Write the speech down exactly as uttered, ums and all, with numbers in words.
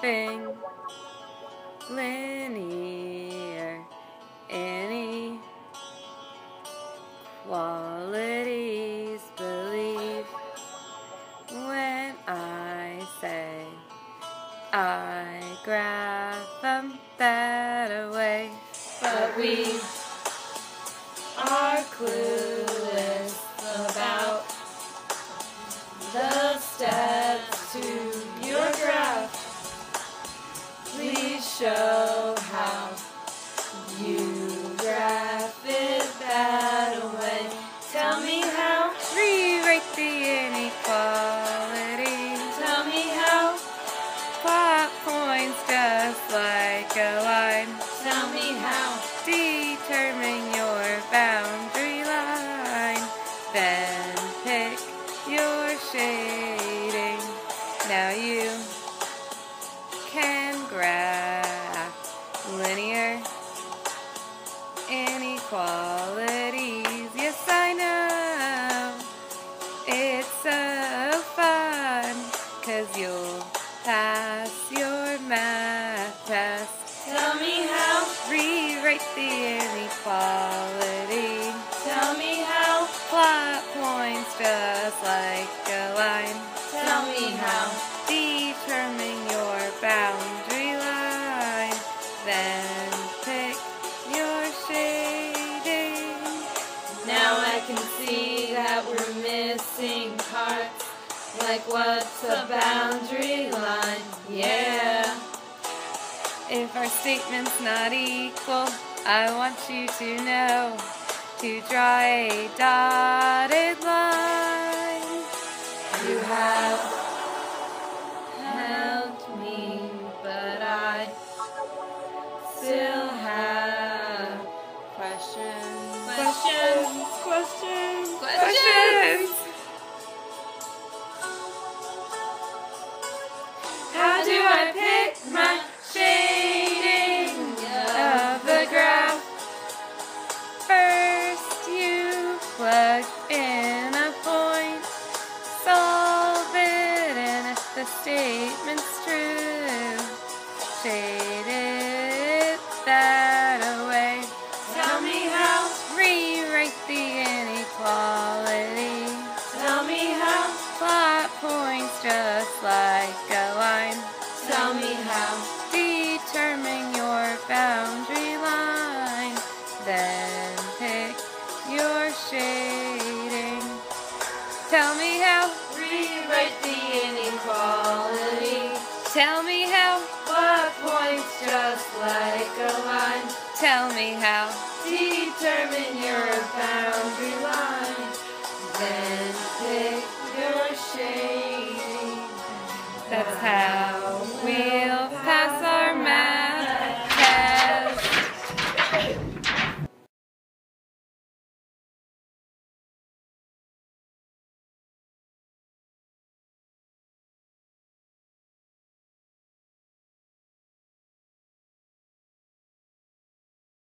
nothing linear, any qualities believe when I say I grab them that away, but we are clueless about the steps to your graph. Please show how you graph it that away. Tell me how. Rewrite the inequality. Tell me how. Plot points just like a line. Tell me how. Determine your boundary line. Then pick your shading. Now you can graph linear inequalities. Yes, I know. It's so fun, 'cause you'll pass your math test. Tell me how. Rewrite the inequality. Tell me how. Plot points just like a line. Tell me how. Determine your boundary line. Then pick your shading. Now I can see that we're missing parts. Like what's a boundary line? Yeah. If our statement's not equal, I want you to know to draw a dotted line. You have helped me, but I still have questions. Questions. Questions. Questions. Questions. Questions. My shading of the graph. First you plug in a point, solve it, and if the statement's true, shade it that away. Tell me how. Rewrite the inequality. Tell me how. Plot points just like a line. Tell me how. Determine your boundary line. Then pick your shading. Tell me how. Rewrite the inequality. Tell me how. Plot points just like a line. Tell me how. Determine your boundary line.